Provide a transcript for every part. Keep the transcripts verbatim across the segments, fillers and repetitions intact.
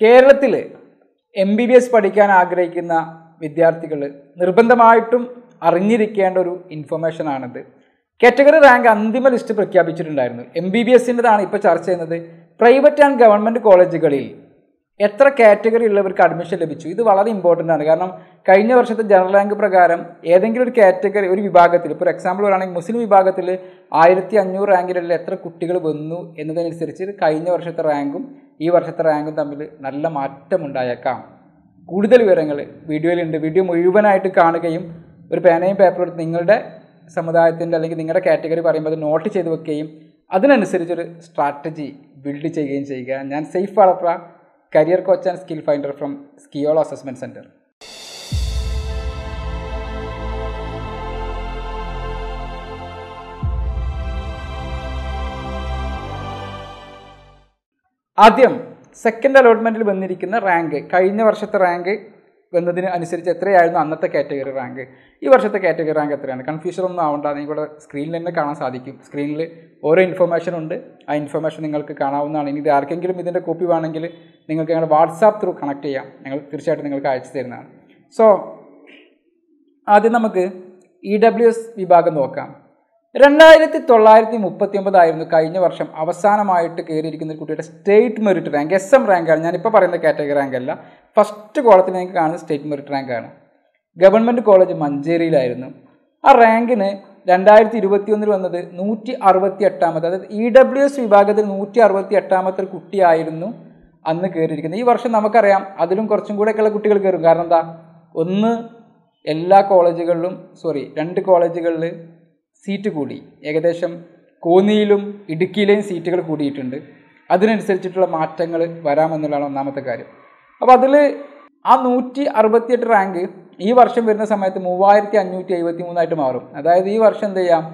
Kerala M B B S പഠിക്കാൻ ആഗ്രഹിക്കുന്ന വിദ്യാർത്ഥികളെ നിർബന്ധമായിട്ടും അറിഞ്ഞിരിക്കേണ്ട ഒരു ഇൻഫർമേഷൻ ആണിത്. കാറ്റഗറി റാങ്ക് അന്തിമ ലിസ്റ്റ് പ്രഖ്യാപിച്ചിട്ടുണ്ടായിരുന്നു. M B B S ന്റെതാണ് ഇപ്പോൾ ചർച്ച ചെയ്യുന്നത്. പ്രൈവറ്റ് ആൻഡ് ഗവൺമെന്റ് കോളേജുകളിൽ എത്ര കാറ്റഗറി ഉള്ളവർക്ക് അഡ്മിഷൻ ലഭിച്ചു? ഇത് വളരെ ഇമ്പോർട്ടന്റ് ആണ്. കാരണം കഴിഞ്ഞ വർഷത്തെ ജനറൽ റാങ്ക് പ്രകാരം ഏതെങ്കിലും ഒരു കാറ്റഗറി ഒരു വിഭാഗത്തിൽ, ഇപ്പോൾ എക്സാമ്പിൾ പറയുകയാണെങ്കിൽ മുസ്ലിം വിഭാഗത്തിൽ ആയിരത്തി അഞ്ഞൂറ് റാങ്കിലുള്ള എത്ര കുട്ടികൾ വന്നു എന്നതനുസരിച്ച് കഴിഞ്ഞ വർഷത്തെ റാങ്കും ഈ വർഷത്തെ റാങ്കും തമ്മിൽ നല്ല മാറ്റമുണ്ടായേക്കാം. കൂടുതൽ വിവരങ്ങൾ വീഡിയോയിലുണ്ട്. വീഡിയോ മുഴുവനായിട്ട് കാണുകയും ഒരു പേനയും പേപ്പറും എടുത്ത് നിങ്ങളുടെ സമുദായത്തിൻ്റെ അല്ലെങ്കിൽ നിങ്ങളുടെ കാറ്റഗറി പറയുമ്പോൾ അത് നോട്ട് ചെയ്ത് വെക്കുകയും അതിനനുസരിച്ചൊരു സ്ട്രാറ്റജി ബിൽഡ് ചെയ്യുകയും ചെയ്യുക. ഞാൻ സേഫ് അളപ്ര, career coach and skill finder from Skiolo Assessment Center. ആദ്യം സെക്കൻഡ് അലോട്ട്മെൻറ്റിൽ വന്നിരിക്കുന്ന റാങ്ക്, കഴിഞ്ഞ വർഷത്തെ റാങ്ക് വന്നതിന് അനുസരിച്ച് എത്രയായിരുന്നു അന്നത്തെ കാറ്റഗറി റാങ്ക്, ഈ വർഷത്തെ കാറ്റഗറി റാങ്ക് എത്രയാണ്. കൺഫ്യൂഷൻ ഒന്നും ആവണ്ട, നിങ്ങളുടെ സ്ക്രീനിൽ തന്നെ കാണാൻ സാധിക്കും. സ്ക്രീനിൽ ഓരോ ഇൻഫർമേഷൻ ഉണ്ട്, ആ ഇൻഫർമേഷൻ നിങ്ങൾക്ക് കാണാവുന്നതാണ്. ഇനി ഇത് ആർക്കെങ്കിലും ഇതിൻ്റെ കോപ്പി വേണമെങ്കിൽ നിങ്ങൾക്ക് ഞങ്ങളുടെ വാട്സാപ്പ് ത്രൂ കണക്ട് ചെയ്യാം, ഞങ്ങൾ തീർച്ചയായിട്ടും നിങ്ങൾക്ക് അയച്ചു തരുന്നതാണ്. സോ ആദ്യം നമുക്ക് ഇ ഡബ്ല്യു എസ് വിഭാഗം നോക്കാം. രണ്ടായിരത്തി തൊള്ളായിരത്തി മുപ്പത്തി ഒമ്പതായിരുന്നു കഴിഞ്ഞ വർഷം അവസാനമായിട്ട് കയറിയിരിക്കുന്ന ഒരു കുട്ടിയുടെ state merit rank. S M റാങ്കാണ് ഞാനിപ്പോൾ പറയുന്ന കാറ്റഗറി റാങ്ക് അല്ല. ഫസ്റ്റ് കോളത്തിൽ നിങ്ങൾക്ക് കാണുന്നത് സ്റ്റേറ്റ് മെറിറ്റ് റാങ്കാണ്. ഗവൺമെൻറ് കോളേജ് മഞ്ചേരിയിലായിരുന്നു. ആ റാങ്കിന് രണ്ടായിരത്തി ഇരുപത്തി ഒന്നിൽ വന്നത് നൂറ്റി അറുപത്തി എട്ടാമത്തെ, അതായത് ഇ ഡബ്ല്യു എസ് വിഭാഗത്തിൽ നൂറ്റി അറുപത്തി എട്ടാമത്തെ കുട്ടിയായിരുന്നു അന്ന് കയറിയിരിക്കുന്നത്. ഈ വർഷം നമുക്കറിയാം അതിലും കുറച്ചും കൂടെയൊക്കെയുള്ള കുട്ടികൾ കയറും. കാരണം എന്താ, ഒന്ന് എല്ലാ കോളേജുകളിലും സോറി രണ്ട് കോളേജുകളിൽ സീറ്റ് കൂടി. ഏകദേശം കോന്നിയിലും ഇടുക്കിയിലെയും സീറ്റുകൾ കൂടിയിട്ടുണ്ട്. അതിനനുസരിച്ചിട്ടുള്ള മാറ്റങ്ങൾ വരാമെന്നുള്ളതാണ് ഒന്നാമത്തെ കാര്യം. അപ്പോൾ അതിൽ ആ നൂറ്റി അറുപത്തിയെട്ട് റാങ്ക് ഈ വർഷം വരുന്ന സമയത്ത് മൂവായിരത്തി അഞ്ഞൂറ്റി എഴുപത്തി മൂന്നായിട്ട് മാറും. അതായത് ഈ വർഷം എന്ത് ചെയ്യാം,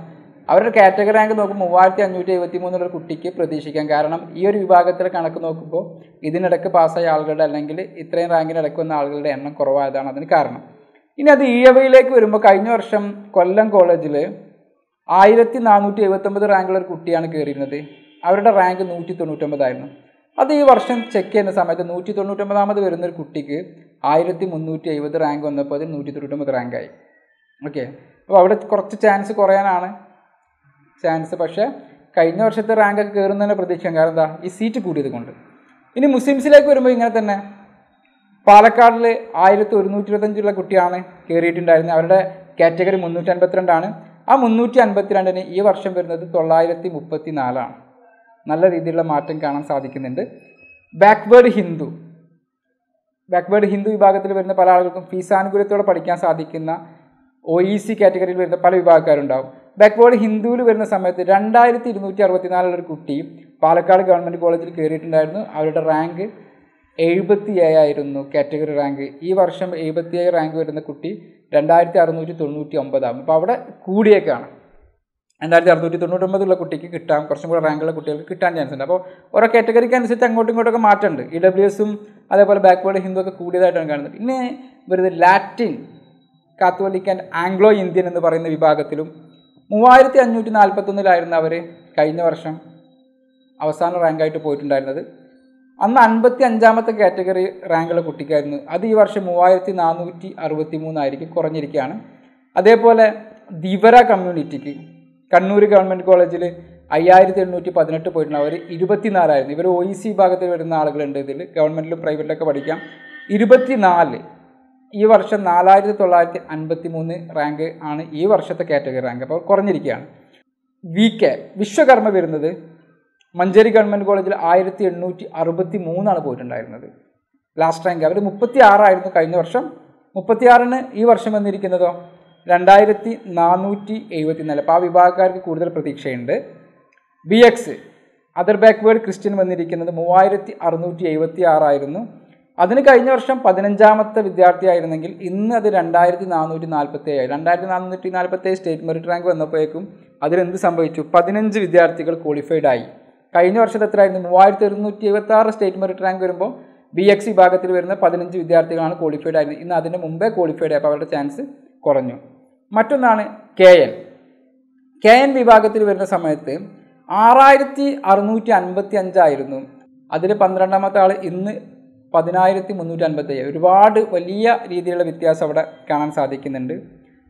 അവരുടെ കാറ്റഗറി റാങ്ക് നോക്കുമ്പോൾ മൂവായിരത്തി അഞ്ഞൂറ്റി എഴുപത്തി മൂന്നുള്ള കുട്ടിക്ക് പ്രതീക്ഷിക്കാം. കാരണം ഈ ഒരു വിഭാഗത്തിലെ കണക്ക് നോക്കുമ്പോൾ ഇതിനിടയ്ക്ക് പാസ്സായ ആളുകളുടെ അല്ലെങ്കിൽ ഇത്രയും റാങ്കിനിടയ്ക്ക് വന്ന ആളുകളുടെ എണ്ണം കുറവായതാണ് അതിന് കാരണം. ഇനി അത് ഇ എവയിലേക്ക് വരുമ്പോൾ കഴിഞ്ഞ വർഷം കൊല്ലം കോളേജിൽ ആയിരത്തി നാനൂറ്റി എഴുപത്തൊമ്പത് റാങ്കുള്ള ഒരു കുട്ടിയാണ് കയറിയിരുന്നത്. അവരുടെ റാങ്ക് നൂറ്റി തൊണ്ണൂറ്റൊമ്പതായിരുന്നു. അത് ഈ വർഷം ചെക്ക് ചെയ്യുന്ന സമയത്ത് നൂറ്റി തൊണ്ണൂറ്റൊമ്പതാമത് വരുന്നൊരു കുട്ടിക്ക് ആയിരത്തി മുന്നൂറ്റി എഴുപത് റാങ്ക് വന്നപ്പോൾ അതിൽ നൂറ്റി തൊണ്ണൂറ്റൊമ്പത് റാങ്കായി. ഓക്കെ, അപ്പോൾ അവിടെ കുറച്ച് ചാൻസ് കുറയാനാണ് ചാൻസ്. പക്ഷേ കഴിഞ്ഞ വർഷത്തെ റാങ്കൊക്കെ കയറുന്നതിന് പ്രതീക്ഷിക്കാം. കാരണം എന്താ, ഈ സീറ്റ് കൂടിയത് കൊണ്ട്. ഇനി മുസ്ലിംസിലേക്ക് വരുമ്പോൾ ഇങ്ങനെ തന്നെ പാലക്കാടിൽ ആയിരത്തി ഒരുന്നൂറ്റി ഇരുപത്തഞ്ചുള്ള കുട്ടിയാണ് കയറിയിട്ടുണ്ടായിരുന്നത്. അവരുടെ കാറ്റഗറി മുന്നൂറ്റി അൻപത്തിരണ്ടാണ്. ആ മുന്നൂറ്റി അൻപത്തിരണ്ടിന് ഈ വർഷം വരുന്നത് തൊള്ളായിരത്തി മുപ്പത്തി നാലാണ്. നല്ല രീതിയിലുള്ള മാറ്റം കാണാൻ സാധിക്കുന്നുണ്ട്. ബാക്ക്വേർഡ് ഹിന്ദു ബാക്ക്വേർഡ് ഹിന്ദു വിഭാഗത്തിൽ വരുന്ന പല ആളുകൾക്കും ഫീസാനുകൂല്യത്തോടെ പഠിക്കാൻ സാധിക്കുന്ന ഒ ഇ സി കാറ്റഗറിയിൽ വരുന്ന പല വിഭാഗക്കാരുണ്ടാവും. ബാക്ക്വേർഡ് ഹിന്ദുവിൽ വരുന്ന സമയത്ത് രണ്ടായിരത്തി ഇരുന്നൂറ്റി അറുപത്തിനാലിലൊരു കുട്ടി പാലക്കാട് ഗവൺമെൻറ് കോളേജിൽ കയറിയിട്ടുണ്ടായിരുന്നു. അവരുടെ റാങ്ക് എഴുപത്തി ഏഴായിരുന്നു കാറ്റഗറി റാങ്ക്. ഈ വർഷം എഴുപത്തി ഏഴ് റാങ്ക് വരുന്ന കുട്ടി രണ്ടായിരത്തി അറുന്നൂറ്റി തൊണ്ണൂറ്റി ഒമ്പതാകും. അപ്പോൾ അവിടെ കൂടിയേക്കാണ്. രണ്ടായിരത്തി അറുന്നൂറ്റി തൊണ്ണൂറ്റൊമ്പതുള്ള കുട്ടിക്ക് കിട്ടാം, കുറച്ചും കൂടെ റാങ്കുള്ള കുട്ടികൾക്ക് കിട്ടാൻ ചാൻസ് ഉണ്ട്. അപ്പോൾ ഓരോ കാറ്റഗറിക്ക് അനുസരിച്ച് അങ്ങോട്ടും ഇങ്ങോട്ടൊക്കെ മാറ്റമുണ്ട്. ഇ ഡബ്ല്യു എസും അതേപോലെ ബാക്ക്വേർഡ് ഹിന്ദു ഒക്കെ കൂടിയതായിട്ടാണ് കാണുന്നത്. പിന്നെ വരുന്നത് Latin Catholic and Anglo Indian എന്ന് പറയുന്ന വിഭാഗത്തിലും മൂവായിരത്തി അഞ്ഞൂറ്റി നാൽപ്പത്തൊന്നിലായിരുന്നു അവർ കഴിഞ്ഞ വർഷം അവസാന റാങ്കായിട്ട് പോയിട്ടുണ്ടായിരുന്നത്. അന്ന് അൻപത്തി അഞ്ചാമത്തെ കാറ്റഗറി റാങ്കുള്ള കുട്ടിക്കായിരുന്നു. അത് ഈ വർഷം മൂവായിരത്തി നാനൂറ്റി അറുപത്തി മൂന്നായിരിക്കും, കുറഞ്ഞിരിക്കുകയാണ്. അതേപോലെ ദിവര കമ്മ്യൂണിറ്റിക്ക് കണ്ണൂർ ഗവൺമെൻറ് കോളേജിൽ അയ്യായിരത്തി എണ്ണൂറ്റി പതിനെട്ട് പോയിട്ടുണ്ട്. അവർ ഇരുപത്തിനാലായിരുന്നു. ഇവർ ഒ ഇ സി വിഭാഗത്തിൽ വരുന്ന ആളുകളുണ്ട്. ഇതിൽ ഗവൺമെൻറ്റിലും പ്രൈവറ്റിലൊക്കെ പഠിക്കാം. ഇരുപത്തിനാല് ഈ വർഷം നാലായിരത്തി തൊള്ളായിരത്തി അൻപത്തി മൂന്ന് റാങ്ക് ആണ് ഈ വർഷത്തെ കാറ്റഗറി റാങ്ക്. അപ്പോൾ കുറഞ്ഞിരിക്കുകയാണ്. വി കെ വിശ്വകർമ്മ വരുന്നത് മഞ്ചേരി ഗവൺമെൻറ് കോളേജിൽ ആയിരത്തി എണ്ണൂറ്റി അറുപത്തി മൂന്നാണ് പോയിട്ടുണ്ടായിരുന്നത് ലാസ്റ്റ് റാങ്ക്. അവർ മുപ്പത്തി ആറായിരുന്നു കഴിഞ്ഞ വർഷം. മുപ്പത്തിയാറിന് ഈ വർഷം വന്നിരിക്കുന്നതോ രണ്ടായിരത്തി നാനൂറ്റി എഴുപത്തി നാല്. അപ്പോൾ ആ വിഭാഗക്കാർക്ക് കൂടുതൽ പ്രതീക്ഷയുണ്ട്. B X other backward Christian വന്നിരിക്കുന്നത് മൂവായിരത്തി അറുന്നൂറ്റി എഴുപത്തി ആറായിരുന്നു. അതിന് കഴിഞ്ഞ വർഷം പതിനഞ്ചാമത്തെ വിദ്യാർത്ഥിയായിരുന്നെങ്കിൽ ഇന്ന് അത് രണ്ടായിരത്തി നാനൂറ്റി നാൽപ്പത്തി ഏഴ് രണ്ടായിരത്തി നാനൂറ്റി നാൽപ്പത്തി ഏഴ് സ്റ്റേറ്റ് മെറിറ്റ് റാങ്ക് വന്നപ്പോഴേക്കും അതിലെന്ത് സംഭവിച്ചു, പതിനഞ്ച് വിദ്യാർത്ഥികൾ ക്വാളിഫൈഡ് ആയി. കഴിഞ്ഞ വർഷത്തെ എത്രയായിരുന്നു, മൂവായിരത്തി ഒരുന്നൂറ്റി എഴുപത്തി ആറ് സ്റ്റേറ്റ് മെറിറ്റ് റാങ്ക് വരുമ്പോൾ ബി എക്സ് വിഭാഗത്തിൽ വരുന്ന പതിനഞ്ച് വിദ്യാർത്ഥികളാണ് ക്വാളിഫൈഡ് ആയിരുന്നത്. ഇന്ന് അതിൻ്റെ മുമ്പേ ക്വാളിഫൈഡ് ആയപ്പോൾ അവരുടെ ചാൻസ് കുറഞ്ഞു. മറ്റൊന്നാണ് കെ എൻ കെ എൻ വിഭാഗത്തിൽ വരുന്ന സമയത്ത് ആറായിരത്തി അറുന്നൂറ്റി അൻപത്തി അഞ്ചായിരുന്നു. അതിൽ പന്ത്രണ്ടാമത്തെ ആൾ ഇന്ന് Padinayati Mundanbate, reward Valia, Ridila Vitya Savada, Kanan Sadikinand.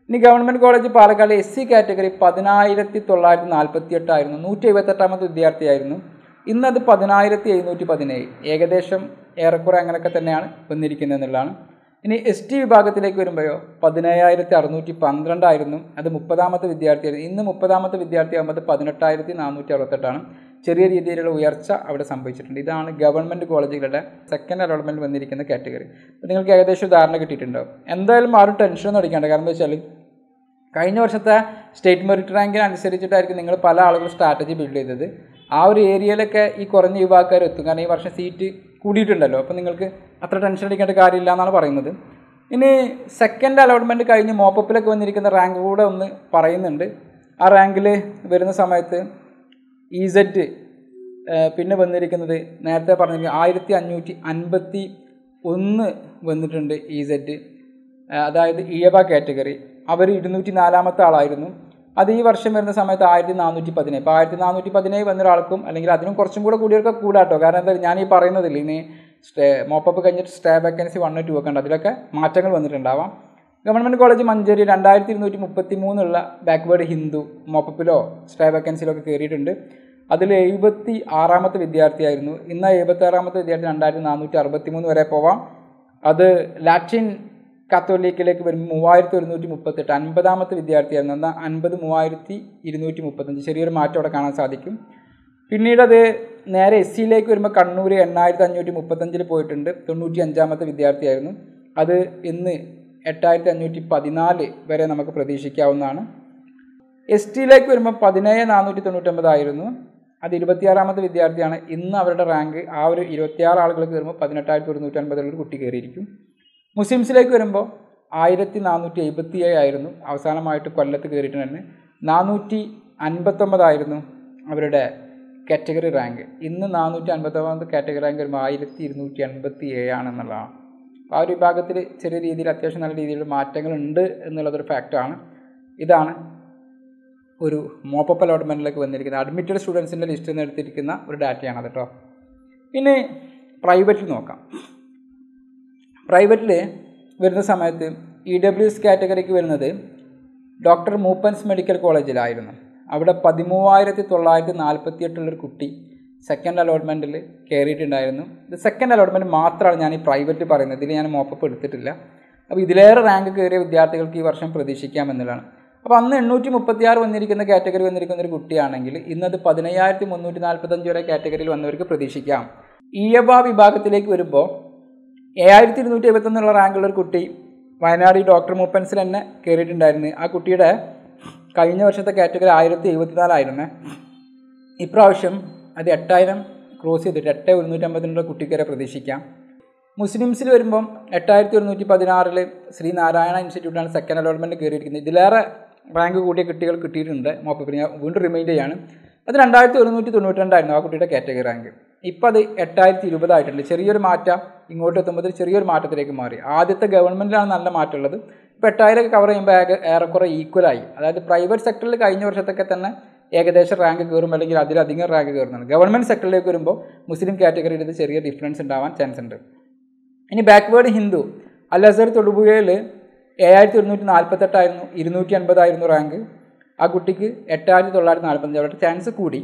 In government college Palakal, S C category Padinayati Tolad and Alpatia Tirno, Nute Vetatama to the Artirno, Inna the Padinayati Nuti Padine, Egadesham, Erakurangakatana, Punirikin and Lan. In a S T Bagatilek Vimbio, Padinayati Arnuti Pandran Dirno, and the Mupadamata with the Artir, in the Mupadamata with the Artiama, the Padina Tirati Namutaratana. ചെറിയ രീതിയിലുള്ള ഉയർച്ച അവിടെ സംഭവിച്ചിട്ടുണ്ട് ഇതാണ് government കോളേജുകളുടെ second allotment വന്നിരിക്കുന്ന category അപ്പോൾ നിങ്ങൾക്ക് ഏകദേശം ധാരണ കിട്ടിയിട്ടുണ്ടാവും എന്തായാലും ആ ഒരു ടെൻഷൻ ഒടിക്കണ്ട കാരണം എന്താ വെച്ചാൽ കഴിഞ്ഞ വർഷത്തെ സ്റ്റേറ്റ് മെറിറ്റ് റാങ്കിന് അനുസരിച്ചിട്ടായിരിക്കും നിങ്ങൾ പല ആളുകൾ സ്ട്രാറ്റജി ബിൽഡ് ചെയ്തത് ആ ഒരു ഏരിയയിലൊക്കെ ഈ കുറഞ്ഞ വിഭാഗക്കാർ എത്തും കാരണം ഈ വർഷം സീറ്റ് കൂടിയിട്ടുണ്ടല്ലോ അപ്പോൾ നിങ്ങൾക്ക് അത്ര ടെൻഷൻ അടിക്കേണ്ട കാര്യമില്ല എന്നാണ് പറയുന്നത് ഇനി സെക്കൻഡ് അലോട്ട്മെന്റ് കഴിഞ്ഞ് മോപ്പപ്പിലൊക്കെ വന്നിരിക്കുന്ന റാങ്ക് കൂടെ ഒന്ന് പറയുന്നുണ്ട് ആ റാങ്കിൽ വരുന്ന സമയത്ത് E Z പിന്നെ വന്നിരിക്കുന്നത് നേരത്തെ പറഞ്ഞിരിക്കുന്ന fifteen fifty-one വന്നിട്ടുണ്ട് E Z അതായത് ഇയബ കാറ്റഗറി അവർ two oh four ആമത്തെ ആളായിരുന്നു അത് ഈ വർഷം വരുന്ന സമയത്ത് fourteen seventeen അപ്പോൾ fourteen seventeen വന്ന ഒരാൾക്കും അല്ലെങ്കിൽ അതിനും കുറച്ചും കൂടി കൂടിയൊക്കെ കൂടാട്ടോ കാരണം എന്താ ഞാൻ ഈ പറയുന്നതില്ല ഇനി മോപ്പപ്പ് കഴിഞ്ഞിട്ട് സ്റ്റേ വേക്കൻസി one two ഒക്കെ ഉണ്ട് അതിലൊക്കെ മാറ്റങ്ങൾ വന്നിട്ടുണ്ടാവാം Government College Manjari twenty-two thirty-three ഉള്ള backward Hindu മോപ്പപ്പിലോ സ്ട്രൈ വേക്കൻസിലോ ഒക്കെ കേറിയിട്ടുണ്ട് അതിൽ seventy-six ആമത്തെ വിദ്യാർത്ഥിയായിരുന്നു ഇന്ന seventy-six ആമത്തെ വിദ്യാർത്ഥി twenty-four sixty-three വരെ പോവാം അത് ലാറ്റിൻ കാത്തോലിക്കിലേക്ക് വരുമ്പോൾ thirty-one thirty-eight fiftieth ആമത്തെ വിദ്യാർത്ഥിയായിരുന്നു എന്നാൽ fifty thirty-two thirty-five ചെറിയൊരു മാറ്റം അവിടെ കാണാൻ സാധിക്കും പിന്നീട് അത് നേരെ എസ്സിയിലേക്ക് വരുമ്പോൾ കണ്ണൂർ eighty-five thirty-five ൽ പോയിട്ടുണ്ട് ninety-five ആമത്തെ വിദ്യാർത്ഥിയായിരുന്നു അത് ഇന്ന് eighty-five fourteen വരെ നമുക്ക് പ്രതീക്ഷിക്കാവുന്നതാണ് S T ലേക്ക് വരുമ്പോൾ seventeen four ninety-nine ആയിരുന്നു അത് twenty-six ആമത്തെ വിദ്യാർത്ഥിയാണ് ഇന്ന് അവരുടെ റാങ്ക് ആ ഒരു twenty-six ആളുകൾക്ക് വരുമ്പോൾ eighteen thousand two hundred fifty ഒരു കുട്ടി കേറിയിരിക്കും മുസ്ലിംസിലേക്ക് വരുമ്പോൾ fourteen eighty-seven ആയിരുന്നു അവസാനമായിട്ട് കൊല്ലത്ത് കേറിയിട്ടുണ്ട് four fifty-nine ആയിരുന്നു അവരുടെ കാറ്റഗറി റാങ്ക് ഇന്ന് four fifty-nine കാറ്റഗറി റാങ്ക് വരുമ്പോൾ twelve eighty-seven ആണെന്നുള്ളതാണ് ആ ഒരു വിഭാഗത്തിൽ ചെറിയ രീതിയിൽ അത്യാവശ്യം നല്ല രീതിയിലുള്ള മാറ്റങ്ങളുണ്ട് എന്നുള്ളതൊരു ഫാക്റ്റാണ് ഇതാണ് ഒരു മോപ്പപ്പ് അലോട്ട്മെൻറ്റിലേക്ക് വന്നിരിക്കുന്ന അഡ്മിറ്റഡ് സ്റ്റുഡൻസിൻ്റെ ലിസ്റ്റിൽ നിന്ന് എടുത്തിരിക്കുന്ന ഒരു ഡാറ്റയാണ് കേട്ടോ പിന്നെ പ്രൈവറ്റിൽ നോക്കാം പ്രൈവറ്റിൽ വരുന്ന സമയത്ത് ഇ ഡബ്ല്യു എസ് കാറ്റഗറിക്ക് വരുന്നത് ഡോക്ടർ മൂപ്പൻസ് മെഡിക്കൽ കോളേജിലായിരുന്നു അവിടെ പതിമൂവായിരത്തി തൊള്ളായിരത്തി നാൽപ്പത്തി എട്ടിലൊരു കുട്ടി സെക്കൻഡ് അലോട്ട്മെൻറ്റിൽ കയറിയിട്ടുണ്ടായിരുന്നു ഇത് സെക്കൻഡ് അലോട്ട്മെൻറ്റ് മാത്രമാണ് ഞാൻ ഈ പ്രൈവറ്റ് പറയുന്നത് ഇതിൽ ഞാൻ മോപ്പപ്പ് എടുത്തിട്ടില്ല അപ്പോൾ ഇതിലേറെ റാങ്ക് കയറിയ വിദ്യാർത്ഥികൾക്ക് ഈ വർഷം പ്രതീക്ഷിക്കാമെന്നുള്ളതാണ് അപ്പോൾ അന്ന് എണ്ണൂറ്റി മുപ്പത്തി ആറ് വന്നിരിക്കുന്ന കാറ്റഗറി വന്നിരിക്കുന്ന ഒരു കുട്ടിയാണെങ്കിൽ ഇന്നത് പതിനയ്യായിരത്തി മുന്നൂറ്റി നാൽപ്പത്തഞ്ച് വരെ കാറ്റഗറിയിൽ വന്നവർക്ക് പ്രതീക്ഷിക്കാം ഇയബ വിഭാഗത്തിലേക്ക് വരുമ്പോൾ ഏഴായിരത്തി ഇരുന്നൂറ്റി എഴുപത്തൊന്നുള്ള റാങ്കുള്ള ഒരു കുട്ടി വയനാട് ഡോക്ടർ മൂപ്പൻസിൽ തന്നെ കയറിയിട്ടുണ്ടായിരുന്നു ആ കുട്ടിയുടെ കഴിഞ്ഞ വർഷത്തെ കാറ്റഗറി ആയിരത്തി എഴുപത്തിനാലായിരുന്നേ ഇപ്രാവശ്യം അത് എട്ടായിരം ക്രോസ് ചെയ്തിട്ട് എട്ട് ഒരുന്നൂറ്റി അമ്പത്തിനുള്ള കുട്ടിക്കാരെ പ്രതീക്ഷിക്കാം മുസ്ലിംസിൽ വരുമ്പം എട്ടായിരത്തി ഒരുന്നൂറ്റി പതിനാറിൽ ശ്രീനാരായണ ഇൻസ്റ്റിറ്റ്യൂട്ടാണ് സെക്കൻഡ് അലോട്ട്മെൻറ്റ് കയറിയിരിക്കുന്നത് ഇതിലേറെ റാങ്ക് കൂടിയ കുട്ടികൾ കിട്ടിയിട്ടുണ്ട് മോപ്പപ്പിന് ഞാൻ വീണ്ടും റിമൈൻഡ് ചെയ്യാണ് അത് രണ്ടായിരത്തി ഒരുന്നൂറ്റി തൊണ്ണൂറ്റി രണ്ടായിരുന്നു ആ കുട്ടിയുടെ കാറ്റഗറി റാങ്ക് ഇപ്പോൾ അത് എട്ടായിരത്തി ഇരുപതായിട്ടുണ്ട് ചെറിയൊരു മാറ്റം ഇങ്ങോട്ട് എത്തുമ്പോൾ ചെറിയൊരു മാറ്റത്തിലേക്ക് മാറി ആദ്യത്തെ ഗവൺമെൻറ്റിലാണ് നല്ല മാറ്റമുള്ളത് ഇപ്പോൾ എട്ടായിരം കവർ ചെയ്യുമ്പോൾ ഏറെക്കുറെ ഈക്വലായി അതായത് പ്രൈവറ്റ് സെക്ടറിൽ കഴിഞ്ഞ വർഷത്തൊക്കെ തന്നെ ഏകദേശം റാങ്ക് കയറും അല്ലെങ്കിൽ അതിലധികം റാങ്ക് കയറുന്നുണ്ട് ഗവൺമെൻറ് സെക്ടറിലേക്ക് വരുമ്പോൾ മുസ്ലിം കാറ്റഗറിയിൽ ചെറിയ ഡിഫറൻസ് ഉണ്ടാവാൻ ചാൻസ് ഉണ്ട് ഇനി ബാക്ക്വേർഡ് ഹിന്ദു അൽ അസർ തൊടുപുഴയിൽ ഏഴായിരത്തി ഒരുന്നൂറ്റി നാൽപ്പത്തെട്ടായിരുന്നു ഇരുന്നൂറ്റി അൻപതായിരുന്നു റാങ്ക് ആ കുട്ടിക്ക് എട്ടായിരത്തി തൊള്ളായിരത്തി നാൽപ്പത്തഞ്ച് അവരുടെ ചാൻസ് കൂടി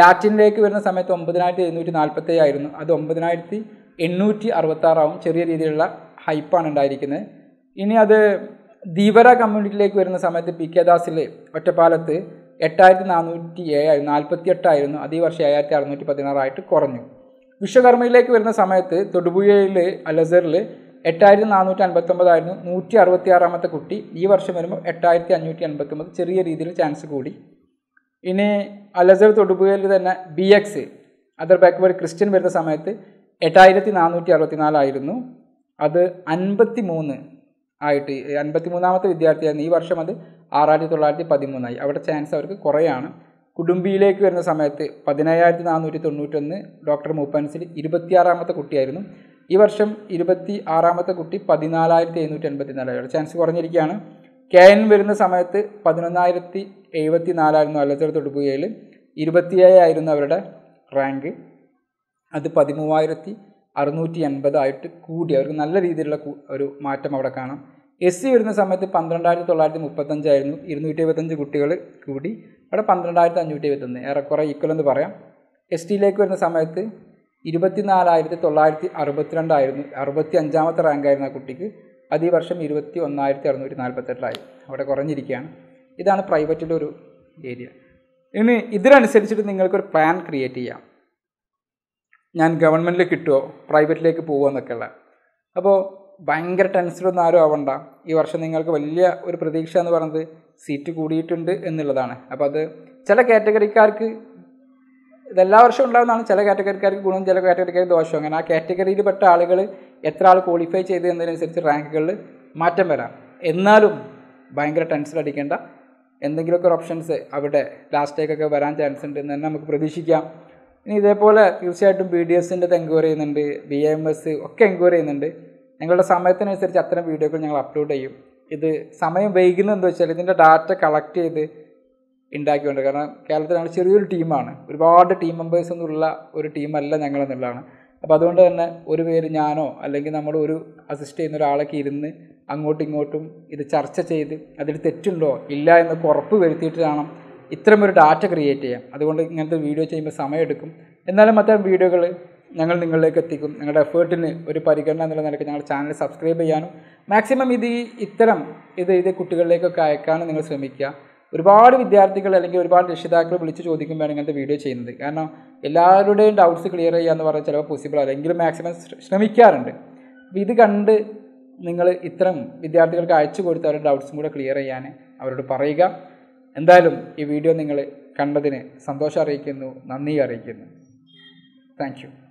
ലാറ്റിനിലേക്ക് വരുന്ന സമയത്ത് ഒമ്പതിനായിരത്തി എഴുന്നൂറ്റി നാൽപ്പത്തേഴ് ആയിരുന്നു അത് ഒമ്പതിനായിരത്തി എണ്ണൂറ്റി അറുപത്താറാവും ചെറിയ രീതിയിലുള്ള ഹൈപ്പാണ് ഉണ്ടായിരിക്കുന്നത് ഇനി അത് ധീവര കമ്മ്യൂണിറ്റിയിലേക്ക് വരുന്ന സമയത്ത് പി കെ ദാസിൽ ഒറ്റപ്പാലത്ത് എട്ടായിരത്തി നാനൂറ്റി ഏഴായിരുന്നു നാൽപ്പത്തി എട്ടായിരുന്നു അതേ വർഷം ഏഴായിരത്തി അറുന്നൂറ്റി പതിനാറായിട്ട് കുറഞ്ഞു വിശ്വകർമ്മയിലേക്ക് വരുന്ന സമയത്ത് തൊടുപുഴയിൽ അലസറിൽ എട്ടായിരത്തി നാനൂറ്റി അൻപത്തൊമ്പതായിരുന്നു നൂറ്റി അറുപത്തി ആറാമത്തെ കുട്ടി ഈ വർഷം വരുമ്പോൾ എട്ടായിരത്തി അഞ്ഞൂറ്റി അൻപത്തൊമ്പത് ചെറിയ രീതിയിൽ ചാൻസ് കൂടി ഇനി അലസർ തൊടുപുഴയിൽ തന്നെ B X other backward Christian വരുന്ന സമയത്ത് എട്ടായിരത്തി നാനൂറ്റി അറുപത്തി നാലായിരുന്നു അത് അൻപത്തി മൂന്ന് ആയിട്ട് അൻപത്തി മൂന്നാമത്തെ വിദ്യാർത്ഥിയായിരുന്നു ഈ വർഷം അത് ആറായിരത്തി തൊള്ളായിരത്തി പതിമൂന്നായി അവിടെ ചാൻസ് അവർക്ക് കുറയാണ് കുടുംബിയിലേക്ക് വരുന്ന സമയത്ത് പതിനയ്യായിരത്തി നാനൂറ്റി തൊണ്ണൂറ്റൊന്ന് ഡോക്ടർ മൂപ്പൻസിൽ ഇരുപത്തിയാറാമത്തെ കുട്ടിയായിരുന്നു ഈ വർഷം ഇരുപത്തി ആറാമത്തെ കുട്ടി പതിനാലായിരത്തി എഴുന്നൂറ്റി എൺപത്തിനാലായി അവിടെ ചാൻസ് കുറഞ്ഞിരിക്കുകയാണ് കെ എൻ വരുന്ന സമയത്ത് പതിനൊന്നായിരത്തി എഴുപത്തി നാലായിരുന്നു അലച്ചർ തൊടുപുകയിൽ ഇരുപത്തിയേഴായിരുന്നു അവരുടെ റാങ്ക് അത് പതിമൂവായിരത്തി അറുന്നൂറ്റി എൺപത് ആയിട്ട് കൂടി അവർക്ക് നല്ല രീതിയിലുള്ള ഒരു മാറ്റം അവിടെ കാണാം. എസ് സി വരുന്ന സമയത്ത് പന്ത്രണ്ടായിരത്തി തൊള്ളായിരത്തി മുപ്പത്തഞ്ചായിരുന്നു, ഇരുന്നൂറ്റി എഴുപത്തഞ്ച് കുട്ടികൾ കൂടി അവിടെ പന്ത്രണ്ടായിരത്തി അഞ്ഞൂറ്റി എഴുപത്തൊന്ന്, ഏറെക്കുറെ ഈക്വൽ എന്ന് പറയാം. എസ് ടിയിലേക്ക് വരുന്ന സമയത്ത് ഇരുപത്തിനാലായിരത്തി തൊള്ളായിരത്തി അറുപത്തിരണ്ടായിരുന്നു, അറുപത്തി അഞ്ചാമത്തെ റാങ്കായിരുന്നു ആ കുട്ടിക്ക്. അത് ഈ വർഷം ഇരുപത്തി ഒന്നായിരത്തി അറുന്നൂറ്റി നാൽപ്പത്തെട്ടായി, അവിടെ കുറഞ്ഞിരിക്കുകയാണ്. ഇതാണ് പ്രൈവറ്റിൻ്റെ ഒരു ഏരിയ. ഇനി ഇതിനനുസരിച്ചിട്ട് നിങ്ങൾക്കൊരു പ്ലാൻ ക്രിയേറ്റ് ചെയ്യാം, ഞാൻ ഗവൺമെൻറ്റിൽ കിട്ടുമോ പ്രൈവറ്റിലേക്ക് പോകുമോ എന്നൊക്കെയുള്ള. അപ്പോൾ ഭയങ്കര ടെൻഷനൊന്നും ആരും ആവണ്ട. ഈ വർഷം നിങ്ങൾക്ക് വലിയ ഒരു പ്രതീക്ഷ എന്ന് പറയുന്നത് സീറ്റ് കൂടിയിട്ടുണ്ട് എന്നുള്ളതാണ്. അപ്പോൾ അത് ചില കാറ്റഗറിക്കാർക്ക് ഇതെല്ലാ വർഷവും ഉണ്ടാകുന്നതാണ്, ചില കാറ്റഗറിക്കാർക്ക് ഗുണം ചില കാറ്റഗറിക്കാർക്ക് ദോഷം. അങ്ങനെ ആ കാറ്റഗറിയിൽ പെട്ട ആളുകൾ എത്ര ആൾ ക്വാളിഫൈ ചെയ്ത് എന്നതിനനുസരിച്ച് റാങ്കുകളിൽ മാറ്റം വരാം. എന്നാലും ഭയങ്കര ടെൻഷൻ അടിക്കേണ്ട, എന്തെങ്കിലുമൊക്കെ ഒരു ഓപ്ഷൻസ് അവിടെ ലാസ്റ്റേക്കൊക്കെ വരാൻ ചാൻസ് ഉണ്ട് എന്ന് തന്നെ നമുക്ക് പ്രതീക്ഷിക്കാം. ഇനി ഇതേപോലെ തീർച്ചയായിട്ടും ബി ഡി എസിൻ്റെ എൻക്വയറി ചെയ്യുന്നുണ്ട്, ബി എം എസ് ഒക്കെ എൻക്വയറി ചെയ്യുന്നുണ്ട്. ഞങ്ങളുടെ സമയത്തിനനുസരിച്ച് അത്തരം വീഡിയോകൾ ഞങ്ങൾ അപ്ലോഡ് ചെയ്യും. ഇത് സമയം വൈകുന്നത് എന്താ വെച്ചാൽ ഇതിൻ്റെ ഡാറ്റ കളക്ട് ചെയ്ത് ഉണ്ടാക്കിക്കൊണ്ട്, കാരണം കേരളത്തിൽ ഞങ്ങൾ ചെറിയൊരു ടീമാണ്, ഒരുപാട് ടീം മെമ്പേഴ്സ് എന്നുള്ള ഒരു ടീമല്ല ഞങ്ങളെന്നുള്ളതാണ്. അപ്പോൾ അതുകൊണ്ട് തന്നെ ഒരു പേര് ഞാനോ അല്ലെങ്കിൽ നമ്മൾ ഒരു അസിസ്റ്റ് ചെയ്യുന്ന ഒരാളൊക്കെ ഇരുന്ന് അങ്ങോട്ടും ഇങ്ങോട്ടും ഇത് ചർച്ച ചെയ്ത് അതിൽ തെറ്റുണ്ടോ ഇല്ല എന്നൊക്കെ ഉറപ്പ് വരുത്തിയിട്ട് വേണം ഇത്തരമൊരു ഡാറ്റ ക്രിയേറ്റ് ചെയ്യാം. അതുകൊണ്ട് ഇങ്ങനത്തെ വീഡിയോ ചെയ്യുമ്പോൾ സമയമെടുക്കും. എന്നാലും അത്തരം വീഡിയോകൾ ഞങ്ങൾ നിങ്ങളിലേക്ക് എത്തിക്കും. നിങ്ങളുടെ എഫേർട്ടിന് ഒരു പരിഗണന എന്നുള്ള നിലയ്ക്ക് ഞങ്ങളുടെ ചാനൽ സബ്സ്ക്രൈബ് ചെയ്യാനും മാക്സിമം ഇത് ഇത്തരം ഇത് ഇത് കുട്ടികളിലേക്കൊക്കെ അയക്കാനും നിങ്ങൾ ശ്രമിക്കുക. ഒരുപാട് വിദ്യാർത്ഥികൾ അല്ലെങ്കിൽ ഒരുപാട് രക്ഷിതാക്കൾ വിളിച്ച് ചോദിക്കുമ്പോഴാണ് ഇങ്ങനത്തെ വീഡിയോ ചെയ്യുന്നത്. കാരണം എല്ലാവരുടെയും ഡൗട്ട്സ് ക്ലിയർ ചെയ്യുക എന്ന് പറഞ്ഞാൽ ചിലപ്പോൾ പോസിബിൾ അല്ല, എങ്കിലും മാക്സിമം ശ്രമിക്കാറുണ്ട്. അപ്പോൾ ഇത് കണ്ട് നിങ്ങൾ ഇത്തരം വിദ്യാർത്ഥികൾക്ക് അയച്ചു കൊടുത്ത് അവരുടെ ഡൗട്ട്സും കൂടെ ക്ലിയർ ചെയ്യാൻ അവരോട് പറയുക. എന്തായാലും ഈ വീഡിയോ നിങ്ങൾ കണ്ടതിന് സന്തോഷം അറിയിക്കുന്നു, നന്ദി അറിയിക്കുന്നു. Thank U.